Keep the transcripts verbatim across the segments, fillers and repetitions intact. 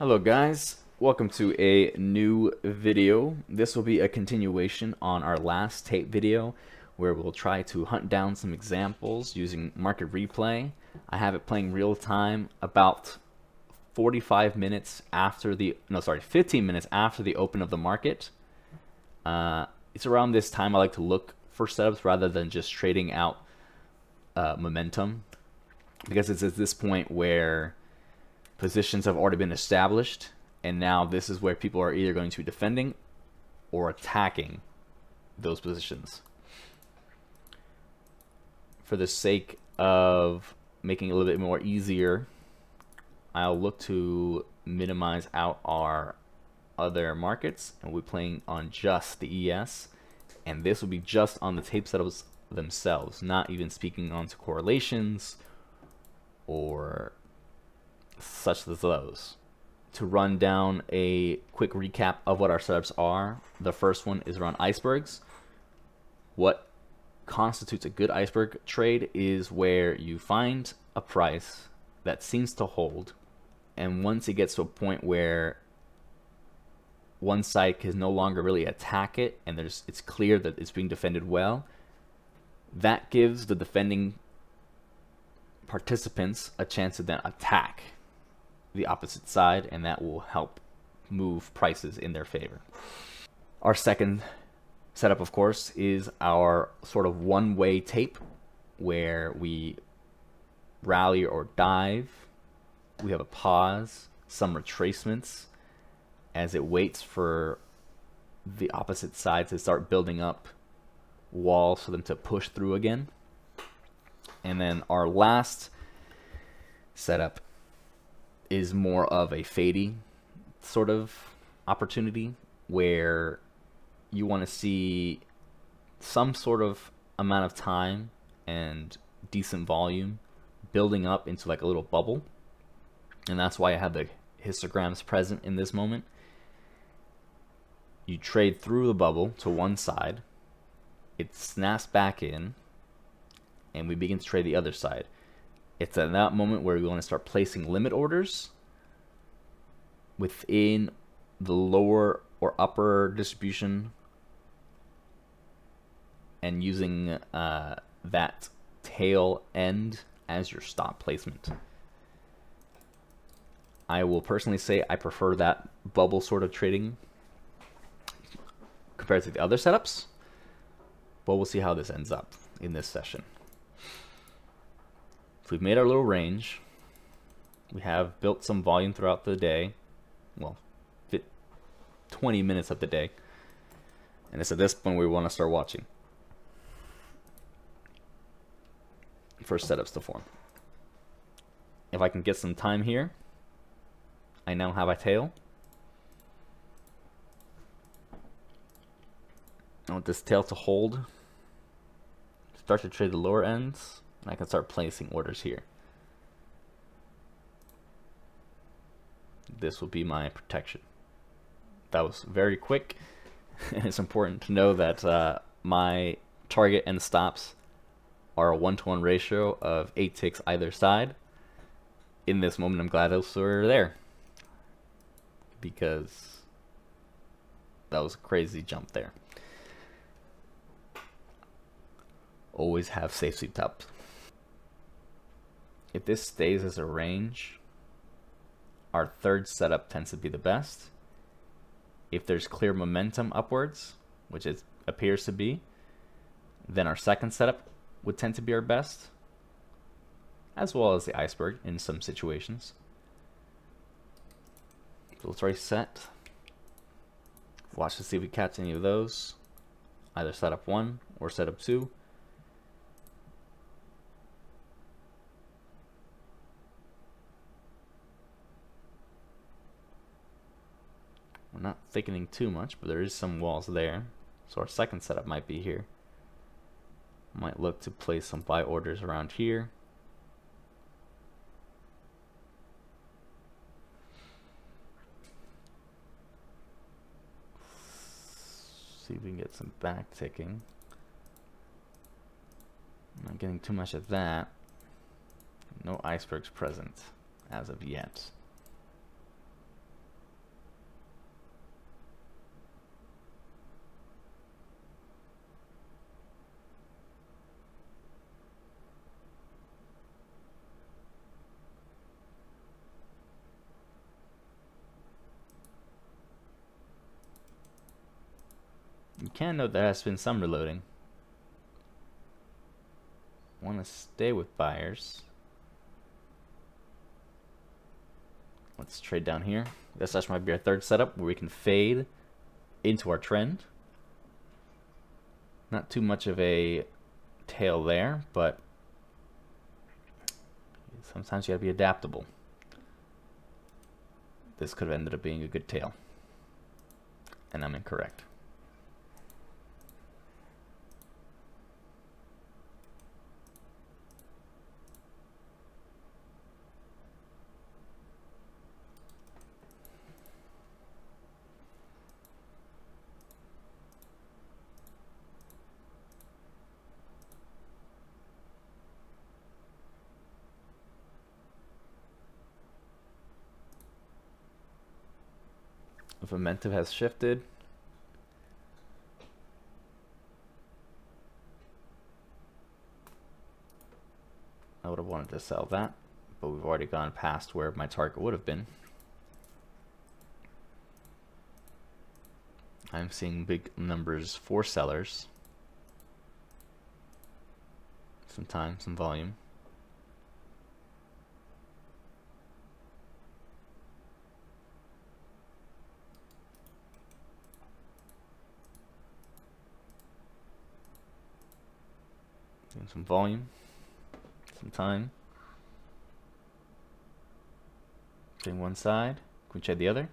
Hello guys, welcome to a new video. This will be a continuation on our last tape video where we'll try to hunt down some examples using Market Replay. I have it playing real time about forty-five minutes after the, no sorry, fifteen minutes after the open of the market. Uh, it's around this time I like to look for setups rather than just trading out uh, momentum, because it's at this point where positions have already been established, and now this is where people are either going to be defending or attacking those positions. For the sake of making it a little bit more easier, I'll look to minimize out our other markets, and we'll be playing on just the E S, and this will be just on the tape setups themselves, not even speaking onto correlations or such as those. To run down a quick recap of what our setups are, the first one is around icebergs. What constitutes a good iceberg trade is where you find a price that seems to hold, and once it gets to a point where one side can no longer really attack it and there's it's clear that it's being defended well, that gives the defending participants a chance to then attack the opposite side, and that will help move prices in their favor. Our second setup, of course, is our sort of one-way tape where we rally or dive. We have a pause, some retracements as it waits for the opposite side to start building up walls for them to push through again. And then our last setup is more of a fadey sort of opportunity where you want to see some sort of amount of time and decent volume building up into like a little bubble, and that's why I have the histograms present in this moment. You trade through the bubble to one side, it snaps back in, and we begin to trade the other side. It's at that moment where we want to start placing limit orders within the lower or upper distribution and using uh, that tail end as your stop placement. I will personally say I prefer that bubble sort of trading compared to the other setups, but we'll see how this ends up in this session. We've made our little range, we have built some volume throughout the day, well, twenty minutes of the day, and it's at this point we want to start watching for setups to form. If I can get some time here, I now have a tail. I want this tail to hold, start to trade the lower ends, and I can start placing orders here. This will be my protection. That was very quick, and it's important to know that uh, my target and stops are a one-to-one ratio of eight ticks either side. In this moment, I'm glad those were there, because that was a crazy jump there. Always have safe sleep tops. If this stays as a range, our third setup tends to be the best. If there's clear momentum upwards, which it appears to be, then our second setup would tend to be our best, as well as the iceberg in some situations. So let's reset. Watch to see if we catch any of those. Either setup one or setup two. Not thickening too much, but there is some walls there, so our second setup might be here. Might look to place some buy orders around here. See if we can get some back ticking. Not getting too much of that. No icebergs present as of yet. You can note there has been some reloading. Want to stay with buyers. Let's trade down here. This actually might be our third setup where we can fade into our trend. Not too much of a tail there, but sometimes you gotta be adaptable. This could have ended up being a good tail, and I'm incorrect. Momentum has shifted. I would have wanted to sell that, but we've already gone past where my target would have been. I'm seeing big numbers for sellers. Some time, some volume. Some volume, some time. Doing one side, can we trade the other?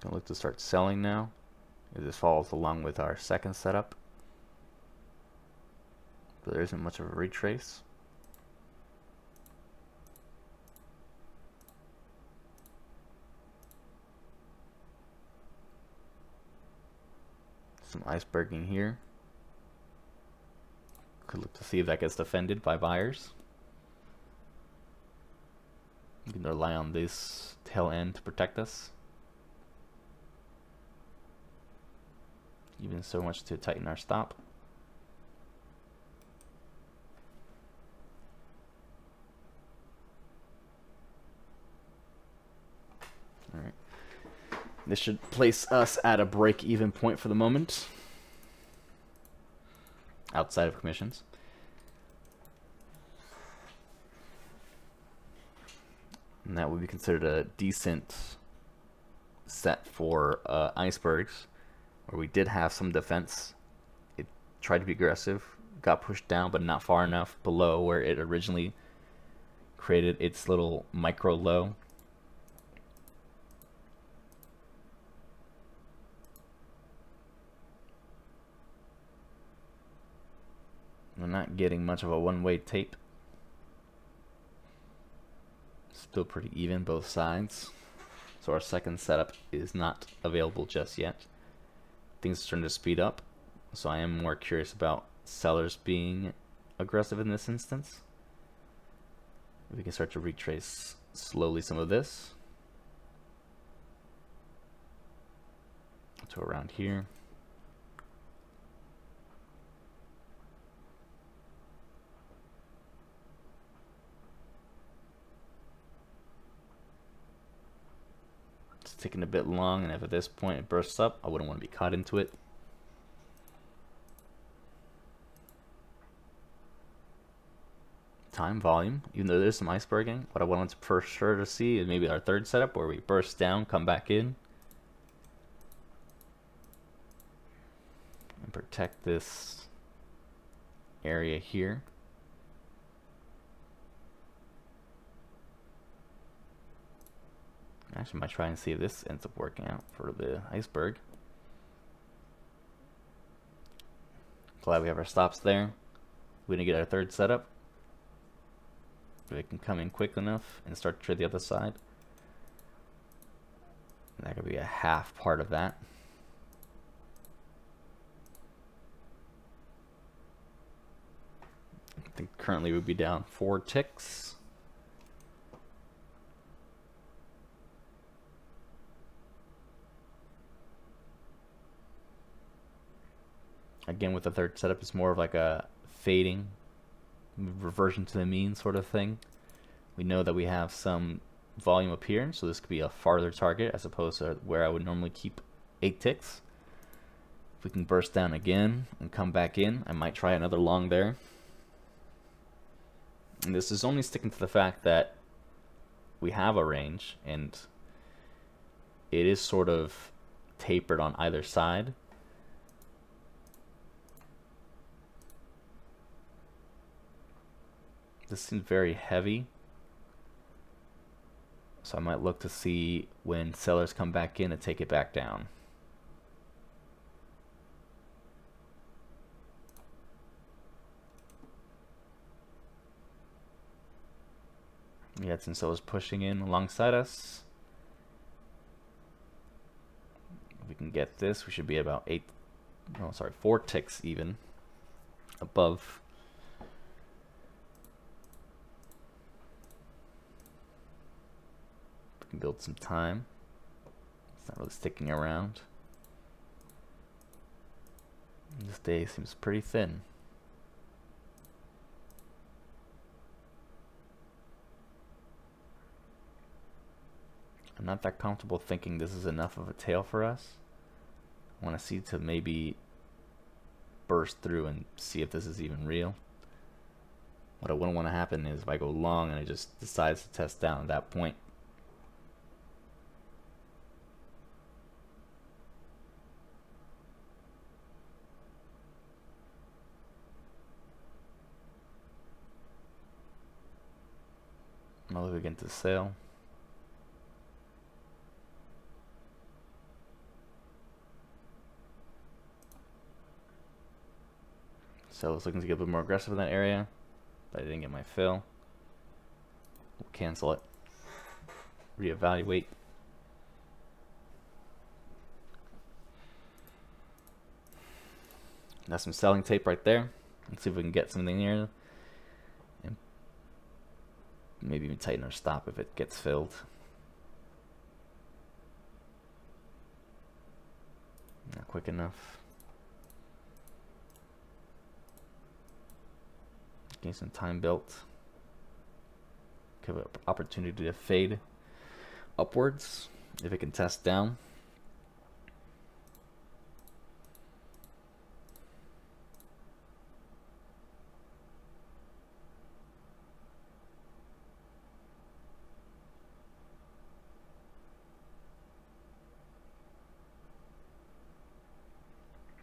Gonna look to start selling now. If this falls along with our second setup, but there isn't much of a retrace. Some iceberging here. Could look to see if that gets defended by buyers. We can rely on this tail end to protect us. Even so much to tighten our stop. Alright. This should place us at a break-even point for the moment, outside of commissions. And that would be considered a decent set for uh, icebergs, where we did have some defense. It tried to be aggressive, got pushed down, but not far enough below where it originally created its little micro low. We're not getting much of a one-way tape. Still pretty even both sides. So our second setup is not available just yet. Things are starting to speed up, so I am more curious about sellers being aggressive in this instance. We can start to retrace slowly some of this to around here. Taking a bit long, and if at this point it bursts up, I wouldn't want to be caught into it. Time, volume, even though there's some iceberging, what I wanted to for sure to see is maybe our third setup where we burst down, come back in, and protect this area here. Actually, I might try and see if this ends up working out for the iceberg. Glad we have our stops there. We didn't get our third setup. We can come in quick enough and start to trade the other side. And that could be a half part of that. I think currently we'd be down four ticks. Again, with the third setup, it's more of like a fading, reversion to the mean sort of thing. We know that we have some volume up here, so this could be a farther target as opposed to where I would normally keep eight ticks. If we can burst down again and come back in, I might try another long there. And this is only sticking to the fact that we have a range and it is sort of tapered on either side. This seems very heavy, so I might look to see when sellers come back in and take it back down. We had some sellers pushing in alongside us. If we can get this, we should be about eight, oh sorry, four ticks even above. We can build some time. It's not really sticking around. This day seems pretty thin. I'm not that comfortable thinking this is enough of a tail for us. I want to see to maybe burst through and see if this is even real. What I wouldn't want to happen is if I go long and it just decides to test down at that point. I'll look again to sell. So I was looking to get a bit more aggressive in that area, but I didn't get my fill. We'll cancel it. Reevaluate. That's some selling tape right there. Let's see if we can get something here. And maybe even tighten our stop if it gets filled. Not quick enough. Getting some time built. Give it an opportunity to fade upwards if it can test down.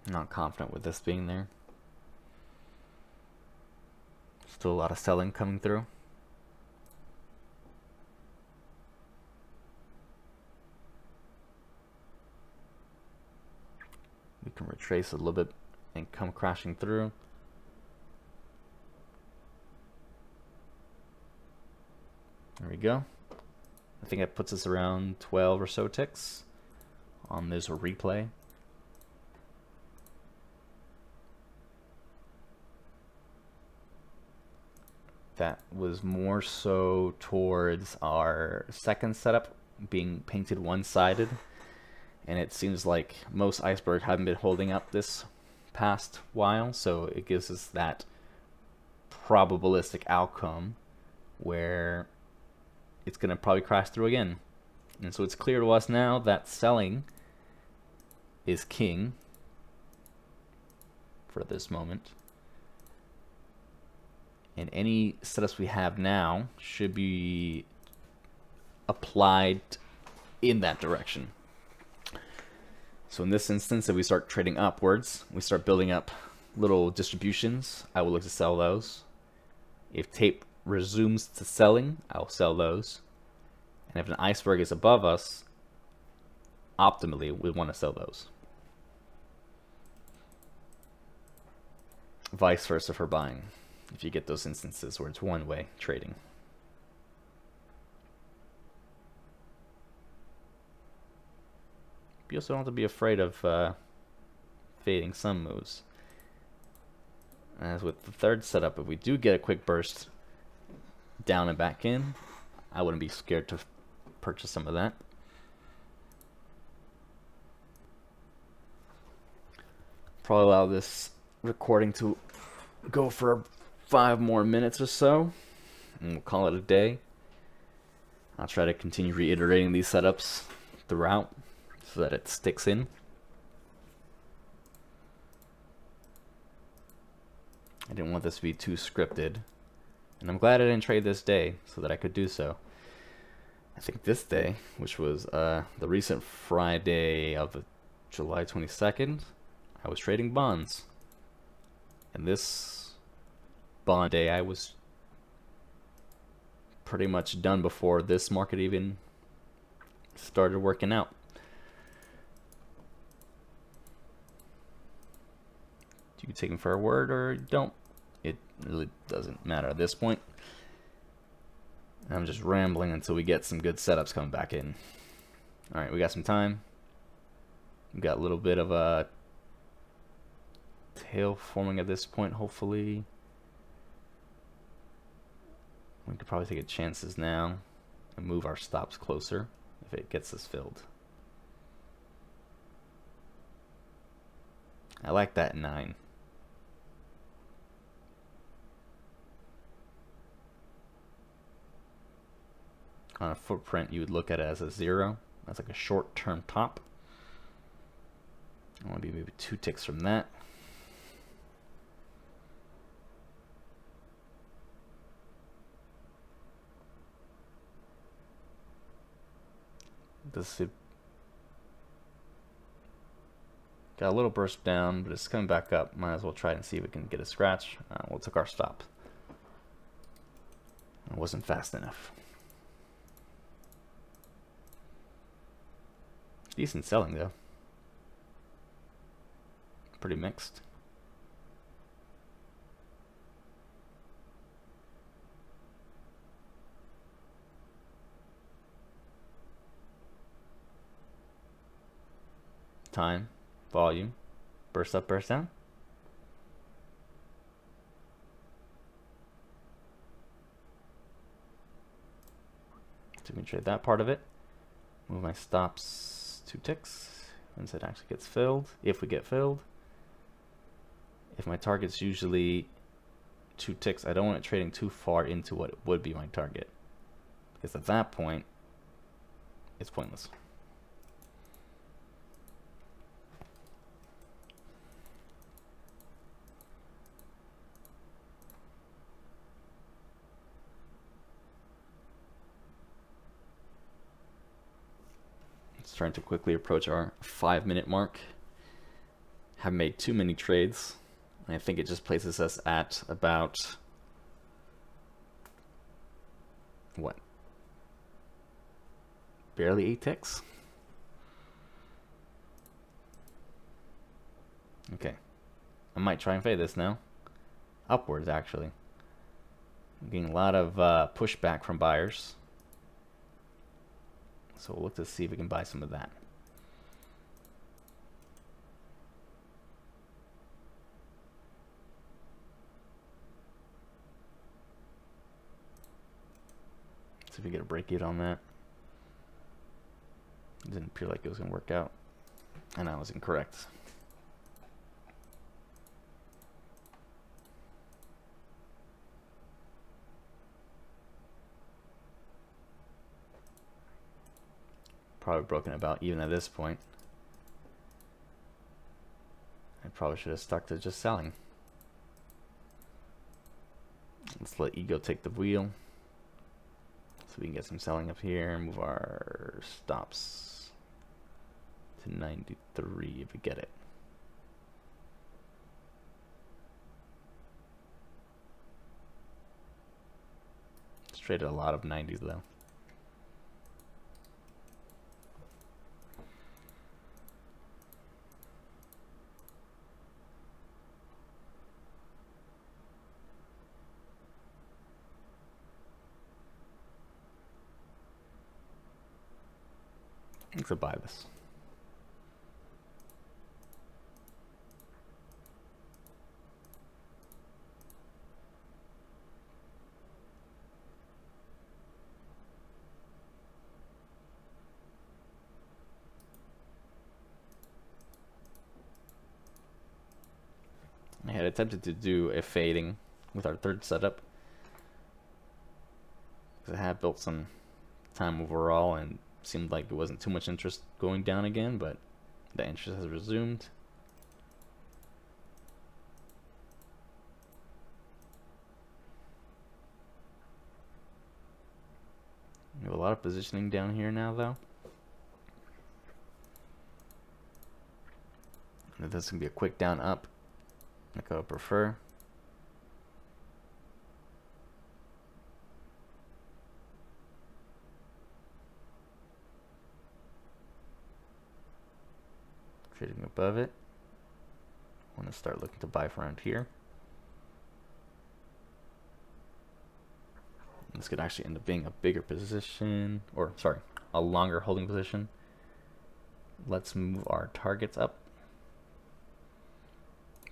Not confident with this being there. Still a lot of selling coming through. We can retrace a little bit and come crashing through. There we go. I think that puts us around twelve or so ticks on this replay. That was more so towards our second setup being painted one-sided, and it seems like most icebergs haven't been holding up this past while, so it gives us that probabilistic outcome where it's going to probably crash through again. And so it's clear to us now that selling is king for this moment. And any setups we have now should be applied in that direction. So in this instance, if we start trading upwards, we start building up little distributions, I will look to sell those. If tape resumes to selling, I'll sell those. And if an iceberg is above us, optimally, we want to sell those. Vice versa for buying. If you get those instances where it's one-way trading. You also don't have to be afraid of uh, fading some moves. As with the third setup, if we do get a quick burst down and back in, I wouldn't be scared to purchase some of that. probably allow this recording to go for five more minutes or so, and we'll call it a day. I'll try to continue reiterating these setups throughout so that it sticks in. I didn't want this to be too scripted, and I'm glad I didn't trade this day so that I could do so. I think this day, which was uh, the recent Friday of July twenty-second, I was trading bonds, and this bond day I was pretty much done before this market even started working out. Do you take them for a word or don't? It really doesn't matter at this point. I'm just rambling until we get some good setups coming back in. All right, we got some time. We got a little bit of a tail forming at this point, hopefully. We could probably take a chances now and move our stops closer if it gets us filled. I like that nine. On a footprint, you would look at it as a zero. That's like a short-term top. I want to be maybe two ticks from that. This it got a little burst down, but it's coming back up. Might as well try and see if we can get a scratch. Uh, we'll take our stop. It wasn't fast enough. Decent selling though. Pretty mixed. Time, volume, burst up, burst down. So we can trade that part of it. Move my stops two ticks once it actually gets filled, if we get filled. If my target's usually two ticks, I don't want it trading too far into what would be my target, because at that point, it's pointless. Trying to quickly approach our five minute mark. Have made too many trades, and I think it just places us at about what, barely eight ticks. Okay, I might try and fade this now upwards. Actually, I'm getting a lot of uh, pushback from buyers. So we'll look to see if we can buy some of that. See if we get a break it on that. It didn't appear like it was going to work out, and I was incorrect. Probably broken about even at this point. I probably should have stuck to just selling. Let's let ego take the wheel so we can get some selling up here. Move our stops to ninety-three if we get it. It's traded a lot of nineties though. To buy this. attempted to do a fading with our third setup, because I had built some time overall and seemed like it wasn't too much interest going down again, but the interest has resumed. We have a lot of positioning down here now, though. This can be a quick down up, like I would prefer. Trading above it. I want to start looking to buy from around here. This could actually end up being a bigger position, or sorry, a longer holding position. Let's move our targets up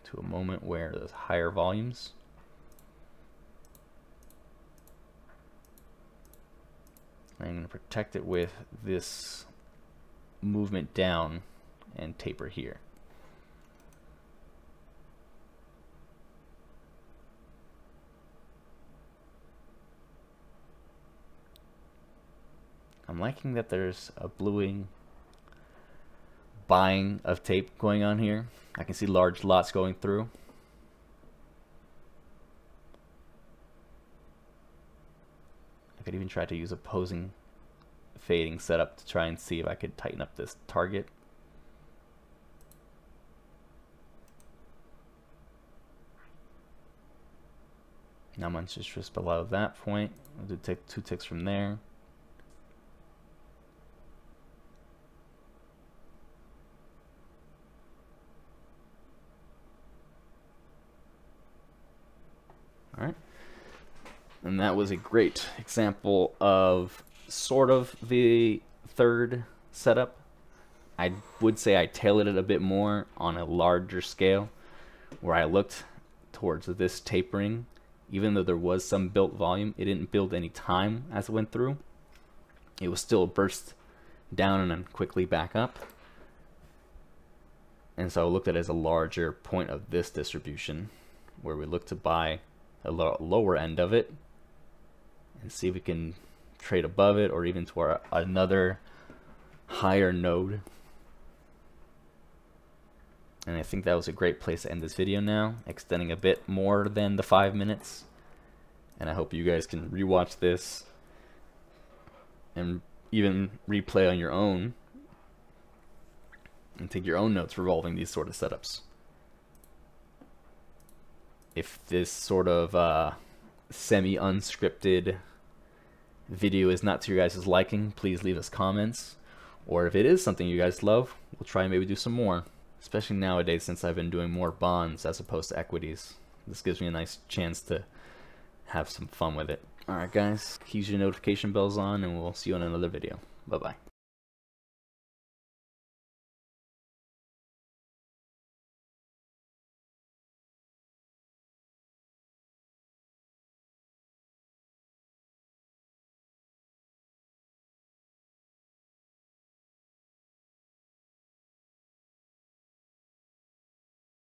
to a moment where there's higher volumes. I'm going to protect it with this movement down and taper here. I'm liking that there's a bluing buying of tape going on here. I can see large lots going through. I could even try to use opposing fading setup to try and see if I could tighten up this target. Not much interest below that point. I'll do take two ticks from there. All right. And that was a great example of sort of the third setup. I would say I tailored it a bit more on a larger scale, where I looked towards this tapering. Even though there was some built volume, it didn't build any time as it went through. It was still a burst down and then quickly back up. And so I looked at it as a larger point of this distribution, where we look to buy a lower end of it and see if we can trade above it or even to our, another higher node. And I think that was a great place to end this video now, extending a bit more than the five minutes. And I hope you guys can rewatch this and even replay on your own and take your own notes revolving these sort of setups. If this sort of uh, semi-unscripted video is not to your guys' liking, please leave us comments. Or if it is something you guys love, we'll try and maybe do some more. Especially nowadays, since I've been doing more bonds as opposed to equities. This gives me a nice chance to have some fun with it. Alright guys, keep your notification bells on, and we'll see you on another video. Bye bye.